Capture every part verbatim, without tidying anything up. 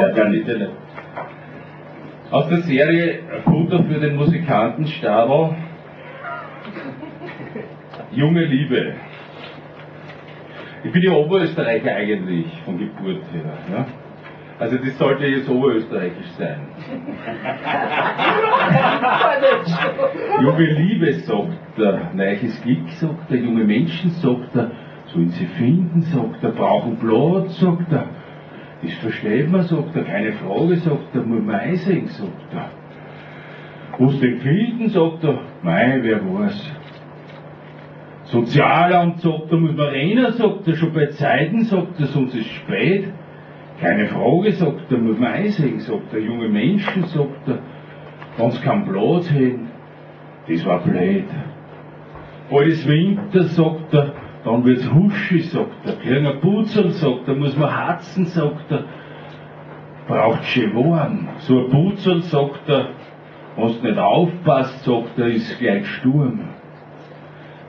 Organistelle. Aus der Serie Futter für den Musikantenstadel, Junge Liebe. Ich bin ja Oberösterreicher eigentlich, von Geburt her. Ja? Also das sollte jetzt oberösterreichisch sein. Junge Liebe, sagt er, neues Glück, sagt er, junge Menschen, sagt er, sollen sie finden, sagt er, brauchen Blut, sagt er, das versteht man, sagt er, keine Frage, sagt er, muss man einsehen, sagt er. Was denn finden, sagt er, mei, wer weiß. Sozialamt, sagt er, muss man reden, sagt er, schon bei Zeiten, sagt er, sonst ist es spät. Keine Frage, sagt er, muss man einsehen, sagt er, junge Menschen, sagt er, wenn sie keinen Platz hätten, das war blöd. Alles Winter, sagt er, dann wird's huschig, sagt er, kleiner Putzel, sagt er, muss man hatzen, sagt er, braucht schon warm. So ein Putzel, sagt er, wenn's nicht aufpasst, sagt er, ist gleich Sturm.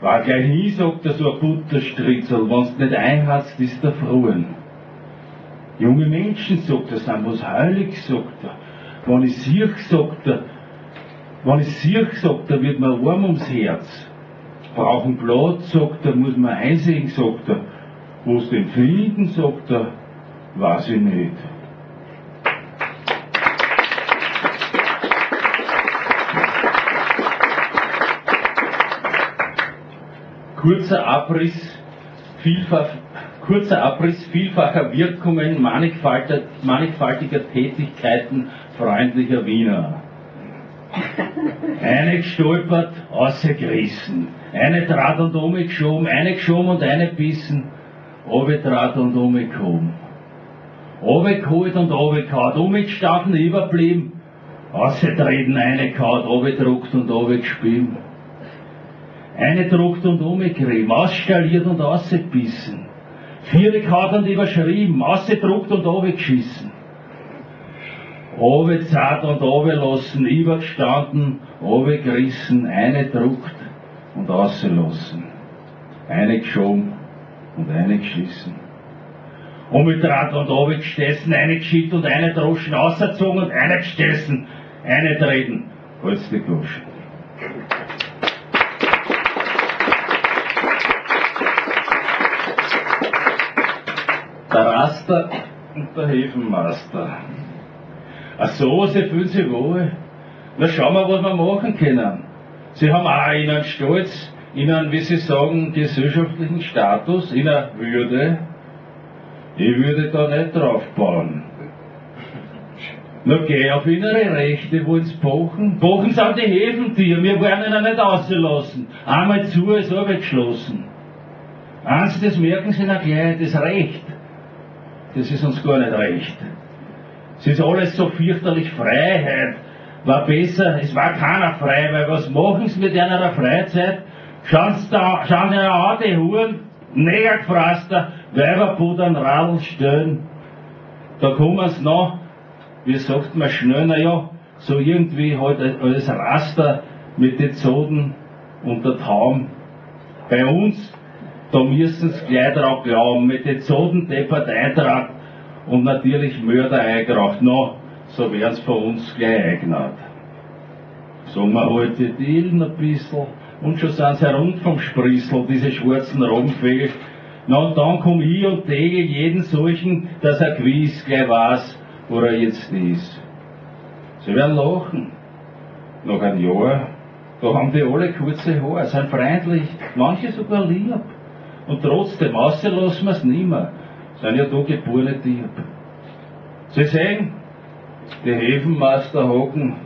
War gleich hin, sagt er, so ein Butterstritzel, wenn's nicht einhatzt, ist er frohen. Junge Menschen, sagt er, sind was heilig, sagt er, wenn ich sehe, sagt er, wenn ich sehe, sagt er, wird mir warm ums Herz. Brauchen Platz, sagt er, muss man einsehen, sagt er. Wo es den Frieden, sagt er, weiß ich nicht. Kurzer Abriss, vielfach, kurzer Abriss vielfacher Wirkungen mannigfaltiger Tätigkeiten freundlicher Wiener. Eine gestolpert, ausgerissen. Eine trat und umgeschoben, eine geschoben und eine bissen. Obe trat und umgekommen. Obe geholt und obe kaut, umgestanden, überblieben. Ausgetreten, eine kaut, obe druckt und obe gespielt. Eine druckt und umgekriegt, ausstalliert und ausgebissen. Vier kaut und überschrieben, ausgedruckt und obe geschissen. Obe zart und obe lassen, übergestanden, obe gerissen, eine druckt und ausgelassen, eine geschoben und eine geschissen. Obe trat und obe gestessen, eine geschickt und eine droschen, ausgezogen und eine gestessen, eine treten, holz die Goschen. Der Raster und der Hefenmeister. Ach so, sie fühlen sich wohl. Na schauen wir, was wir machen können. Sie haben auch einen Stolz, einen, wie sie sagen, gesellschaftlichen Status, eine Würde. Ich würde da nicht drauf bauen. Na geh auf innere Rechte, wollen sie pochen. Pochen sind die Hefentiere, wir werden ihnen nicht rausgelassen. Einmal zu, ist abgeschlossen. Eins, das merken sie noch gleich, das Recht. Das ist uns gar nicht recht. Es ist alles so fürchterlich, Freiheit war besser, es war keiner frei, weil was machen sie mit einer Freizeit? Schauen sie da, schauen sie an, die Huren, Negergefraster, Weiberpudern, Radl stellen. Da kommen sie noch, wie sagt man schnell, naja, so irgendwie halt als Raster mit den Zoden und der Taum. Bei uns, da müssen sie gleich drauf glauben, mit den Zoden deppert Eintrag. Und natürlich Mörder eingeraucht, noch, so wären es von uns gleich eingenaut. Sagen wir halt die Dielen ein bisschen, und schon sind sie rund vom Sprissel, diese schwarzen Rogenvögel. Na und dann komm ich und täge jeden solchen, dass er gewiss gleich weiß, wo er jetzt ist. Sie werden lachen. Nach einem Jahr, da haben die alle kurze Haare, sind freundlich, manche sogar lieb. Und trotzdem, auslassen wir es nicht mehr. Sind ja da geborene Diebe. Sie sehen, die Hefenmeister hocken,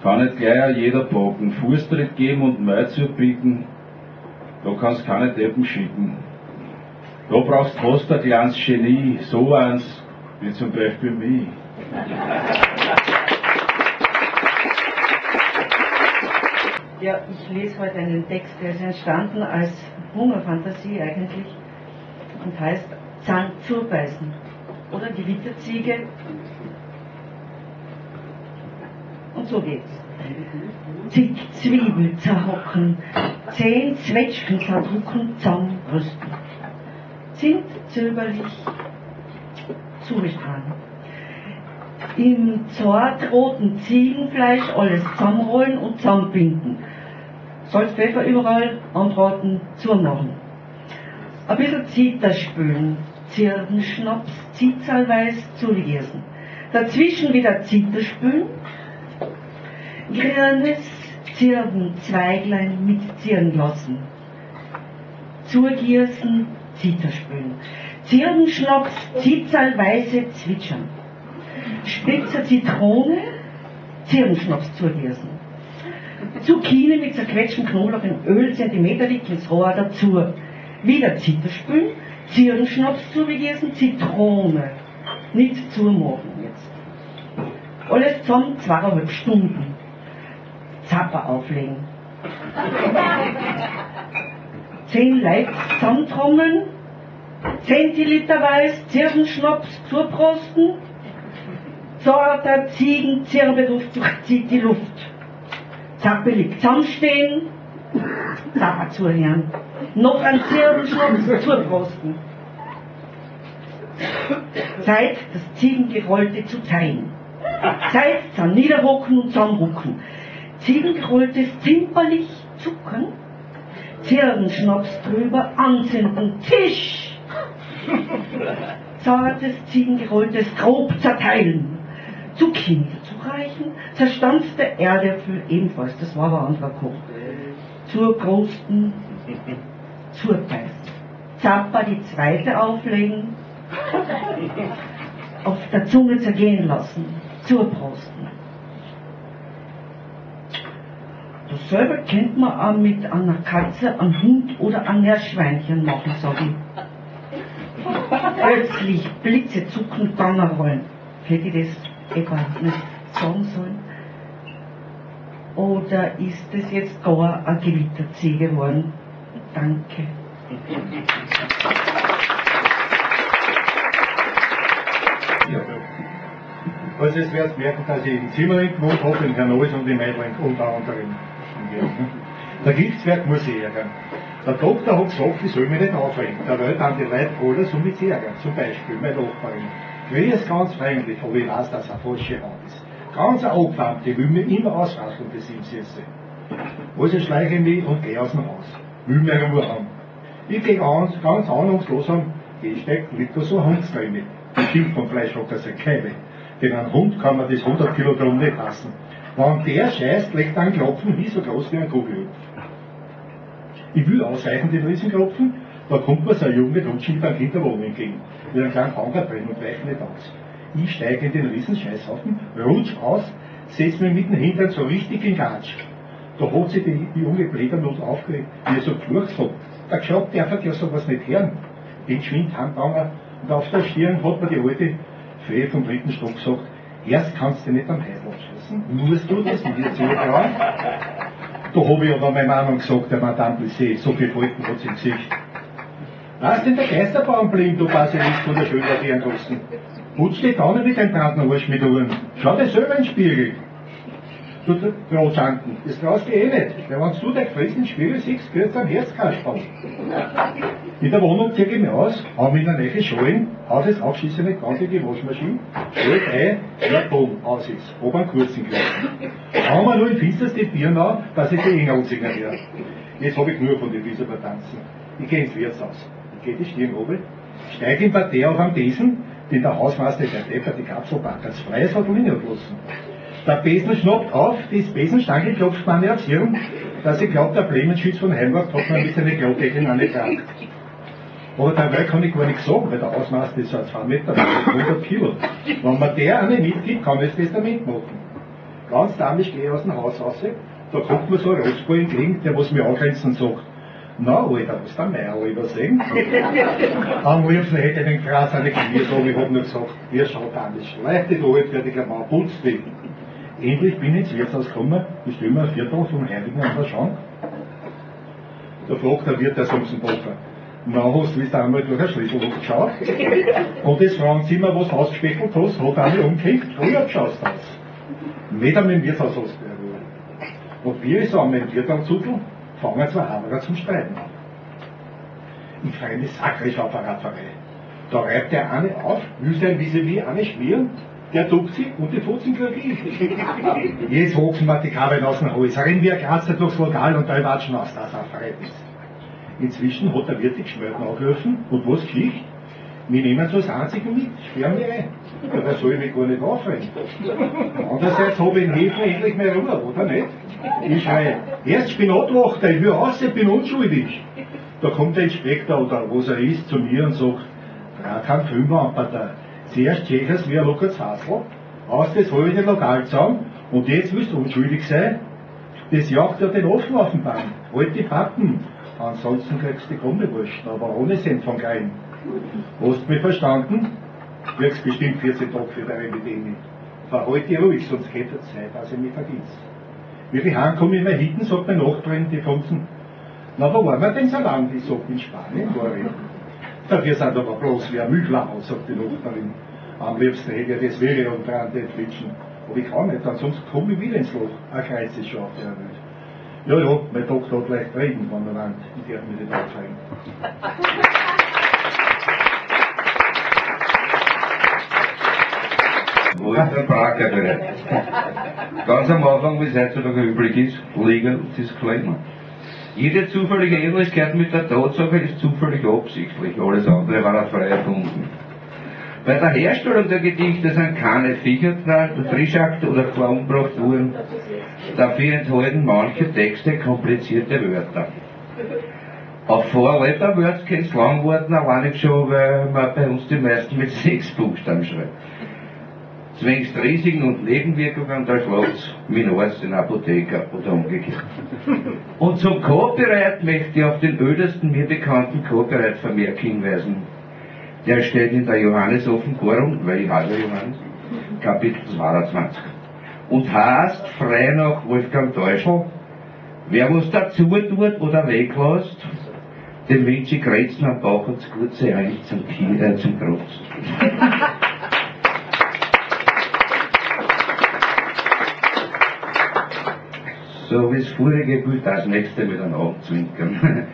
kann nicht gleich jeder packen, Fußtritt geben und Mäuze bieten, da kannst keine Deppen schicken. Da brauchst du fast ein kleines Genie, so eins, wie zum Beispiel mich. Ja, ich lese heute einen Text, der ist entstanden als Hungerfantasie eigentlich und heißt Zahn zubeißen oder die Witterziege und so geht's. Zig Zwiebel zerhocken, zehn Zwetschgen zerdrucken, Zaumrüsten. Zimt zöberlich zugestragen. im zartroten Ziegenfleisch alles zusammenrollen und zusammenbinden. Salz, Pfeffer überall, anbraten, zumachen. Ein bisschen Zitterspülen, Zirbenschnaps, Zitterlweiß zuließen. Dazwischen wieder Zitterspülen, grünes Zirbenzweiglein mit Zirn lassen. Zugießen, Zitterspülen. Zirbenschnaps, Zitterlweiße zwitschern. Spitzer Zitrone, Zirbenschnaps zugießen. Zucchini mit zerquetschten Knoblauch in Öl, Zentimeter dick ins Rohr dazu. Wieder Zitterspülen, Zirbenschnaps zugießen, Zitrone. Nicht zumachen jetzt. Alles zusammen zweieinhalb Stunden. Zapper auflegen. Zehn Leute zusammentrommeln, Zentiliter Weiß, Zirbenschnaps zuprosten, zarter Ziegenzirbenduft durchzieht die Luft. Zappelig zusammenstehen, Zapper zuhören. Noch ein Zirbenschnaps zuprosten. Zeit, das Ziegengerollte zu teilen. Zeit, zum Niederhocken und zusammenrucken. Ziegengerolltes zimperlich zucken, Zirbenschnaps drüber anzünden, Tisch! Zartes Ziegengerolltes grob zerteilen, Zucchini dazu reichen, zerstanzte Erdäpfel ebenfalls, das war aber anderer Koch, zur großen Zurbeißen. Zapper die zweite auflegen, auf der Zunge zergehen lassen, zurprosten. Dasselbe könnte man auch mit einer Katze, einem Hund oder einem Meerschweinchen machen, sage ich. Plötzlich Blitze zucken, Donner rollen. Hätte ich das egal nicht sagen sollen? Oder ist das jetzt gar ein Gewitterzee geworden? Danke. Also es werdet merken, dass ich in Simmering gewohnt habe, in Hernois und in Meidling unter anderem. Der Gilsberg muss ich ärgern. Der Doktor hat gesagt, ich soll mich nicht aufregen. Da wollte an die Leute alle so mit ärgern. Zum Beispiel meine Nachbarin. Quer ist ganz freundlich, aber ich weiß, dass er falsche Hand ist. Ganz abgewandt, die will mir immer ausrasten, bis ich im Sitze. Also schleiche ich mich und gehe aus dem Haus. Will mir Ruhe haben. Ich gehe ganz, ganz ahnungslos am Gehsteig, liegt da so ein Hundsgräme. Bestimmt vom Fleischhocker sein Keime. Denn an Hund kann man das hundert Kilogramm nicht lassen. Wenn der scheißt, legt ein Klopfen nie so groß wie ein Kugelhut. Ich will ausweichen den Riesenklopfen, da kommt mir so ein Junge mit Rutschild an Kinderwagen entgegen. Mit einem kleinen Fanger drin und weicht nicht aus. Ich steige in den Riesenscheißhaufen, rutsch aus, setze mir mit dem Hintern so richtig in Gatsch. Da hat sich die, die junge Blätternuss aufgeregt, wie er so geflucht hat. Der Geschmack darf ja sowas nicht hören. Den schwingt Handbanger und auf der Stirn hat man die alte Fee vom dritten Stock gesagt, erst kannst du nicht am Heidel abschießen, musst du das mir zutrauen. Da habe ich aber meine Meinung gesagt, der Madame Plissé, so viel Falten hat sie im Gesicht. Lass denn der Geisterbaum blieben, du Basilist von der Schönheit-Ehrenkosten. Putz die Tanne mit deinem brandenden Arsch mit Uhren. Schau dir selber in den Spiegel. Du Großanten, das traust du eh nicht, weil wenn du dein Fressen Spiegel siehst, gehört es am Herzkasperl. In der Wohnung ziehe ich mich aus, habe mich in eine neue Schalen, auf das aufschießende ganzige Waschmaschine, schalt ein, der Bogen aus ist, ob einen kurzen Kleid. Hau mir nur in finsterste Bier nach, dass ich die Engel signaliere. Jetzt habe ich nur von den Wiesner Tanzen. Ich gehe ins Wirtshaus, ich gehe die Stirn oben, steige in Partei auf am Besen, den der Hausmeister der Depper die Kapselbank als freies hat liegen lassen. Der Besen schnappt auf, die Besenstange klopft man aufs Hirn, dass ich glaube, der Blemenschütz von Heimwart hat man mit seinen Globdeckeln an den Krank. Aber dabei kann ich gar nichts sagen, weil der Ausmaß ist so ein zwei Meter, hundert Kilo. Wenn man der eine mitgibt, kann ich das Testament machen. Ganz damisch gehe ich aus dem Haus raus, da kommt mir so ein Rotball entgegen, der was mir angrenzt und sagt, na Alter, was der Meier übersehen? Am liebsten hätte ich den Gras an die Knie, so ich hab nur gesagt, wir schauen damisch, leicht die Leute, werde ich einmal putzt werden. Endlich bin ich ins Wirtshaus gekommen, ich stelle mir ein Viertel vom Heiligen an der Schank. Da fragt der Wirt der Sumsenpoffer. Na, hast du wieder einmal durch ein Schlüsselloch geschaut? Und jetzt fragen sie mir, was du ausgespeckelt hast, hat einmal umgekriegt, früher geschaut hast. Nicht einmal im Wirtshaus hast du erhoben. Und wir so an meinem Wirt am Zudl, fangen zwei Hammerer zum Streiten an. Ich freue mich sakrisch auf eine Rafferei. Da reibt der eine auf, will sein Vis-à-vis eine schmieren, Der druckt sich gute Fotzen für die. Jetzt hocken wir die Kabel aus dem Hals. Rennen wir Grazer durchs Lokal und da watschen aus das Affrets. Inzwischen hat der Wirt die Geschmölten angerufen und was geschieht? Wir nehmen so das Einzige mit, sperren wir ein. Ja, da soll ich mich gar nicht aufregen. Andererseits habe ich in Hefen endlich mehr Ruhe, oder nicht? Ich schreie, erst Spinatwachter, ich will raus, ich bin unschuldig. Da kommt der Inspektor oder was er ist zu mir und sagt, da kann Fünfer anpacken. Zuerst tschechers wie ein lockeres Hasel, aus das halbe Lokal zusammen und jetzt willst du unschuldig sein. Das jagt ja den Ofen auf den Bann, halt die Pappen. Ansonsten kriegst du die Gummibürsten, aber ohne Cent von keinem. Hast du mich verstanden? Kriegst bestimmt vierzehn Tage für deine Bedingung. Verhalte dich ruhig, sonst geht es Zeit, dass ich mich vergiss. Wie die Hand komme ich mir hinten, sagt meine Nachbarin, die Funzen. Na, wo waren wir denn so lang? Ich sag, in Spanien war ich. Dafür sind aber bloß wie ein Müllhaus, sagt die Nachbarin. Am liebsten hätte ich das Wäre und dran den Flitschen. Aber ich kann nicht, ansonsten komme ich wieder ins Loch. Ein Kreuz ist schon auf der Welt. Ja, ja, mein Doktor hat leicht reden von der Wand. Ich darf mich nicht aufregen. Wo ist der Braker bereit? Ganz am Anfang, wie es heutzutage übrig ist, Legal Disclaimer. Jede zufällige Ähnlichkeit mit der Tatsache ist zufällig absichtlich, alles andere war eine freie Funken. Bei der Herstellung der Gedichte sind keine Viecher frischakt oder Klauen gebracht worden, dafür enthalten manche Texte komplizierte Wörter. Auf Four-Letter-Words kann es lang werden, allein schon, weil man bei uns die meisten mit sechs Buchstaben schreibt. Zwingst Risiken und Nebenwirkungen, da schlagt's Minors den Apotheker oder umgekehrt. Und zum Copyright möchte ich auf den ältesten mir bekannten Copyright-Vermerk hinweisen. Der steht in der Johannes-Offenbarung, weil ich habe Johannes, Kapitel zweiundzwanzig. Und heißt, frei nach Wolfgang Teuschl, wer was dazu tut oder weglässt, dem wünsche ich Grätzen am Bauch und das Kurze ein zum Kind, äh, zum Trotz. So wie das vorige Bild, das nächste mit einem Augenzwinkern.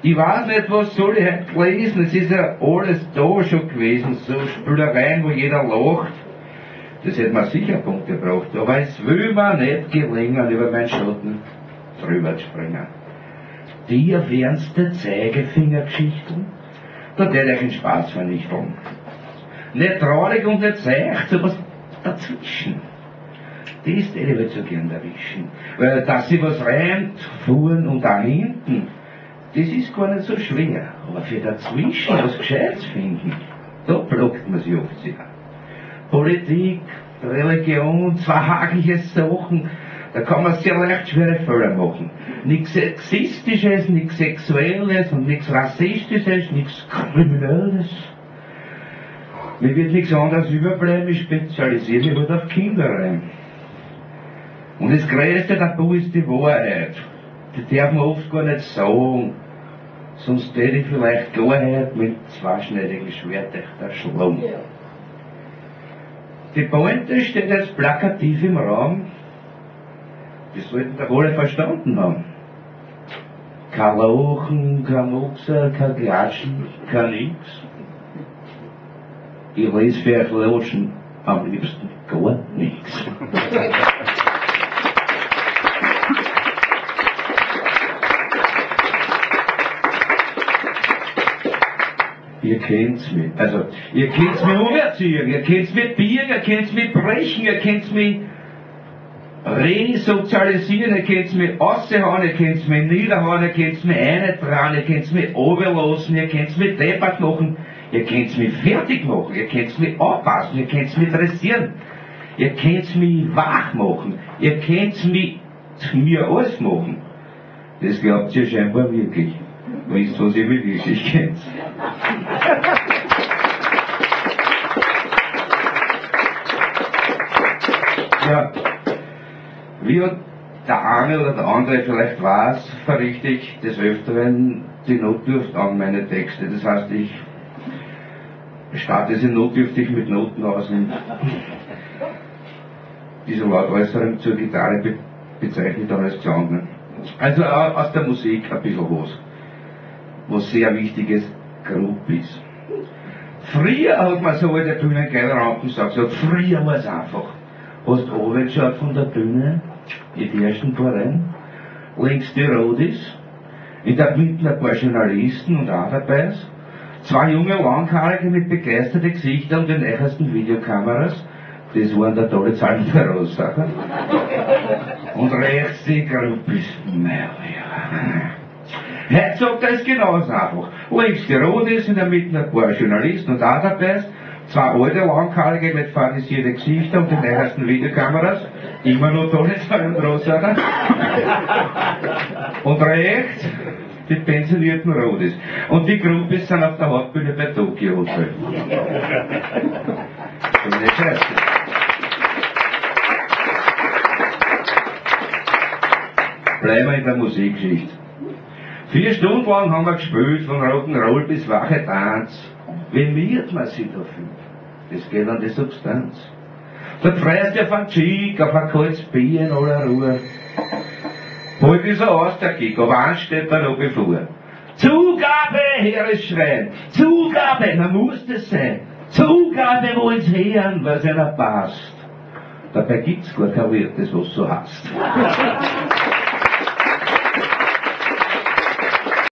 Ich weiß nicht, was soll ich heute lesen, es ist ja alles da schon gewesen, so Spülereien, wo jeder lacht. Das hätte man sicher Punkte gebraucht, aber es will mir nicht gelingen, über meinen Schatten drüber zu springen. Die erfernste Zeigefingergeschichten, da tät euch den Spaß vernichteln. Nicht traurig und nicht seicht, so was dazwischen. Das hätte ich so gern erwischen. Weil, dass sie was reimt, fuhren und da hinten, das ist gar nicht so schwer. Aber für dazwischen was Gescheites finden, da blockt man sich oft sehr. Politik, Religion, zwei hagliche Sachen, da kann man sehr leicht schwere Fehler machen. Nichts Sexistisches, nichts Sexuelles und nichts Rassistisches, nichts Kriminelles. Mir wird nichts anderes überbleiben, ich spezialisiere mich halt auf Kinderreim. Und das größte Tabu ist die Wahrheit. Die darf man oft gar nicht sagen. Sonst hätte ich vielleicht die Wahrheit mit zweischneidigen Schwert erschlagen. Ja. Die Pointe steht als plakativ im Raum. Die sollten doch alle verstanden haben. Kein Lachen, kein Muxer, kein Klatschen, kein Nix. Ich lese für euch Lotschen am liebsten gar nichts. Ihr kennt's mich, also, ihr kennt's mich umerziehen, ihr kennt's mich biegen, ihr kennt's mich brechen, ihr kennt's mich resozialisieren, ihr kennt's mich aushauen, ihr kennt's mich niederhauen, ihr kennt's mich eintrauen, ihr kennt's mich oberlassen, ihr kennt's mich deppert machen, ihr kennt's mich fertig machen, ihr kennt's mich anpassen, ihr kennt's mich dressieren, ihr kennt's mich wach machen, ihr kennt's mich mir alles machen. Das glaubt ihr scheinbar wirklich. Weißt du, was ihr mich wirklich kennt? Ja, wie der eine oder der andere vielleicht weiß, verrichte ich des Öfteren die Notdurft an meine Texte. Das heißt, ich starte sie notdürftig mit Noten aus und diese Lautäußerung zur Gitarre be bezeichnet dann als Gesang. Also aus der Musik ein bisschen was, was sehr wichtiges Grub ist. Früher hat man so auf der Bühne gleich Rampen gesagt, früher war es einfach. Hast oben geschaut von der Bühne, in die ersten paar Reihen, links die Rodis, in der Mitte ein paar Journalisten und auch dabei, zwei junge Langhaarige mit begeisterten Gesichtern und den ältesten Videokameras, das waren der tolle Zahlen der Rosacher. Und rechts die Gruppisten, naja. Heute sagt er es genauso einfach. Links die Rodis, in der Mitte ein paar Journalisten und auch dabei, zwei alte, langhaarige mit fanisierten Gesichtern und den neuesten Videokameras, immer noch tolle Zahlen der Rosacher. Und rechts die pensionierten Rodis. Und die Gruppis sind auf der Hauptbühne bei Tokio Hotel. Das ist nicht scheiße. Bleiben wir in der Musikgeschichte. Vier Stunden lang haben wir gespielt, von Rock'n'Roll bis wache Tanz. Wie miert man sich da fühlt? Das geht an die Substanz. Da freust du auf einen Cheek, auf ein kaltes Bier in aller Ruhe. Heute ist er aus der Kick, aber eins steht mir noch bevor. Zugabe, Heeresschrein! Zugabe, da muss das sein! Zugabe, wo ins Hören, was einer passt! Dabei gibt's gar kein Wert, das was du hast.